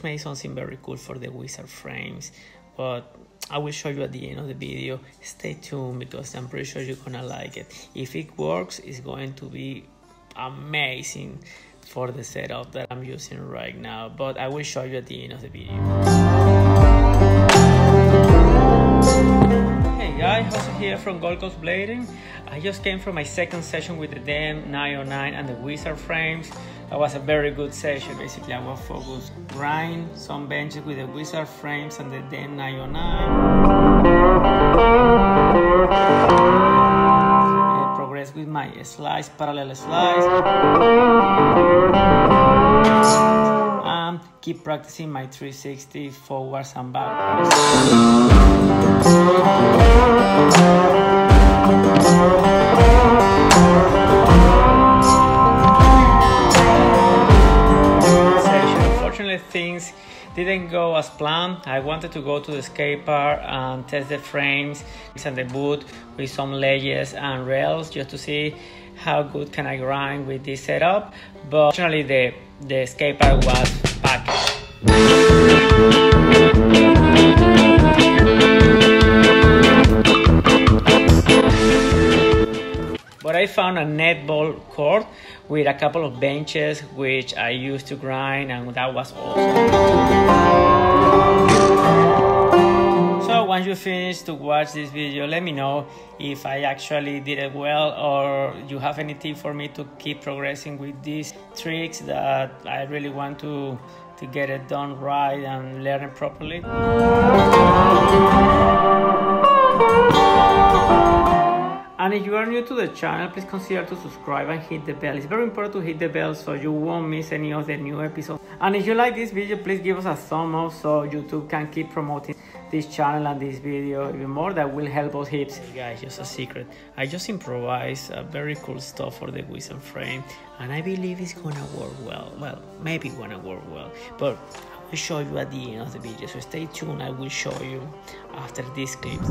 just made something very cool for the Wizard frames, but I will show you at the end of the video. Stay tuned because I'm pretty sure you're gonna like it. If it works, it's going to be amazing for the setup that I'm using right now, but I will show you at the end of the video. Hey guys, Jose here from Gold Coast Blading. I just came from my second session with the THEM 909 and the Wizard frames. That was a very good session. Basically, I was focused grind, some benches with the Wizard frames and the THEM 909. Progress with my slice, parallel slice. And keep practicing my 360 forwards and backwards. Things didn't go as planned. I wanted to go to the skate park and test the frames and the boot with some ledges and rails just to see how good can I grind with this setup, but unfortunately the skate park was packed. But I found a netball court with a couple of benches which I used to grind, and that was awesome. So once you finish to watch this video, let me know if I actually did it well or you have any tip for me to keep progressing with these tricks that I really want to get it done right and learn it properly. And if you are new to the channel, please consider to subscribe and hit the bell. It's very important to hit the bell so you won't miss any of the new episodes. And if you like this video, please give us a thumb up so YouTube can keep promoting this channel and this video even more. That will help us heaps. Hey guys, just a secret. I just improvised a very cool stuff for the Wizard frame, and I believe it's gonna work well. Well, maybe gonna work well, but I will show you at the end of the video. So stay tuned. I will show you after these clips.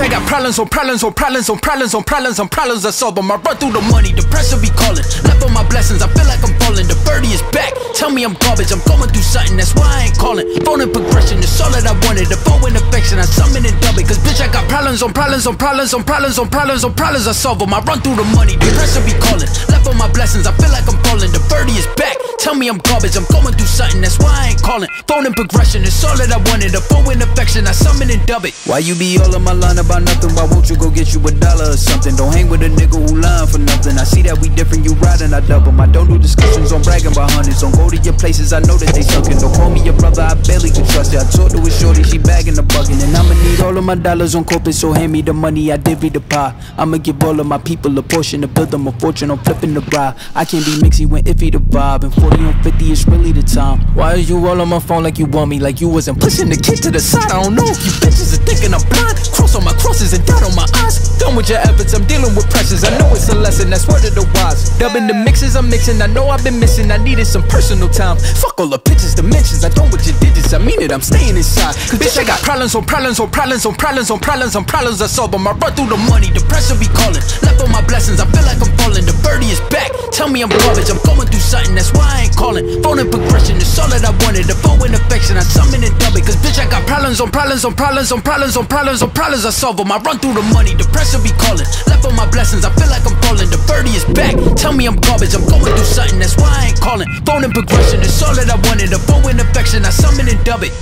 I got problems on problems on problems on problems on problems on problems I solve them. I run through the money, the pressure be calling. Left on my blessings, I feel like I'm falling. The birdie is back, tell me I'm garbage. I'm going through something, that's why I ain't calling. Phone in progression, it's all that I wanted. The phone in affection, I summon and dub it. Cause bitch, I got problems on problems on problems on problems on problems on problems I solve them. I run through the money, the pressure be calling. Left on my blessings, I feel like I'm falling. The birdie is back, tell me I'm garbage. I'm going through something, that's why I ain't calling. Phone in progression, it's all that I wanted. The phone in affection, I summon and dub it. Why you be all on my line about nothing? Why won't you go get you a dollar or something? Don't hang with a nigga who lying for nothing. I see that we different, you riding, I dub them. I don't do discussions on bragging by hundreds. Don't go to your places, I know that they sucking. Don't call me your brother, I barely can trust it. I talked to a shorty, she bagging the bugging. And I'ma need all of my dollars on corporate, so hand me the money, I divvy the pie. I'ma give all of my people a portion to build them a fortune. I'm flipping the ride. I can't be mixy when iffy the vibe. And 40 on 50 is really the time. Why is you all on my phone like you want me? Like you wasn't pushing the kids to the side. I don't know if you bitches are thinking I'm blind. Cross on my crosses and doubt on my eyes. Done with your efforts, I'm dealing with pressures. I know it's a lesson, that's word of the wise. Dubbing the mixes, I'm mixing. I know I've been missing, I needed some personal time. Fuck all the pictures, dimensions, I done with your digits. I mean it, I'm staying inside. Cause bitch, I got problems on problems on problems on problems on problems on problems I solve them. I run through the money, the pressure be calling. Left on my blessings, I feel like I'm falling. The birdie is back, tell me I'm garbage. I'm going through something, that's why I ain't calling. Phone in progression, it's all that I wanted. The phone in affection, I summon and dub it. Cause bitch, I got problems on problems on problems on problems on problems on problems I solve them. I run through the money, the pressure be calling. Left on my blessings, I feel like I'm falling. The birdie is back, tell me I'm garbage. I'm going through something, that's why I ain't calling. Phone in progression, it's all that I wanted. The phone in affection, I summon and dub it.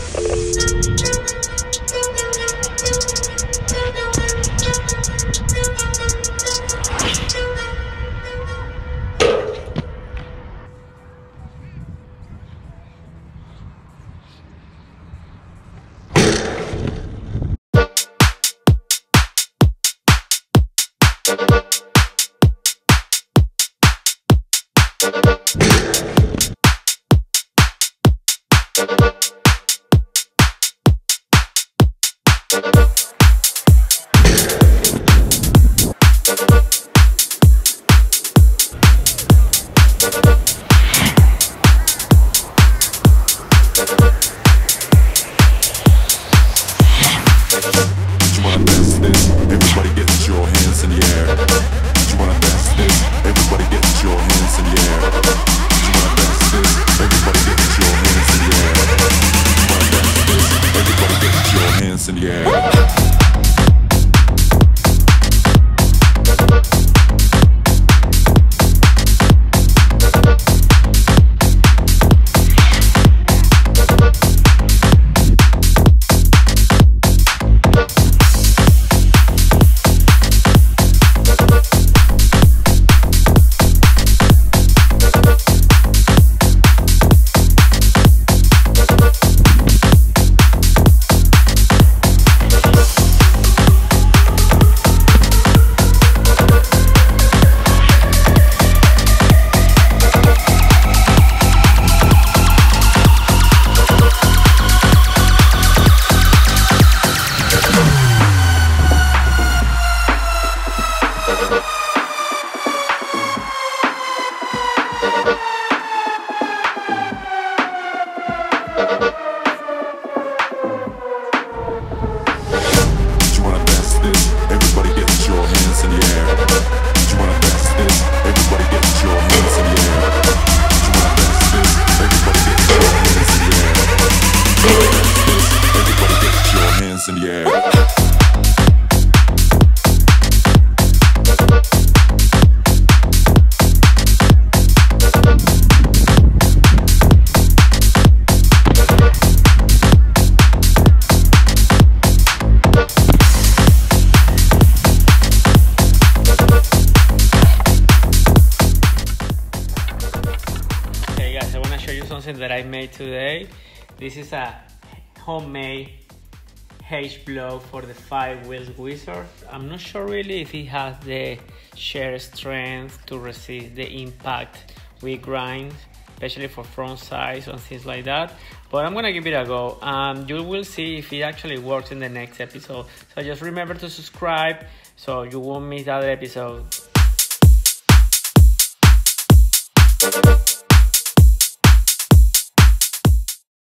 concept that I made today. This is a homemade hedge blow for the 5-wheel Wizard. I'm not sure really if it has the sheer strength to resist the impact with grinds, especially for front sides and things like that. But I'm gonna give it a go. You will see if it actually works in the next episode. So just remember to subscribe so you won't miss other episodes.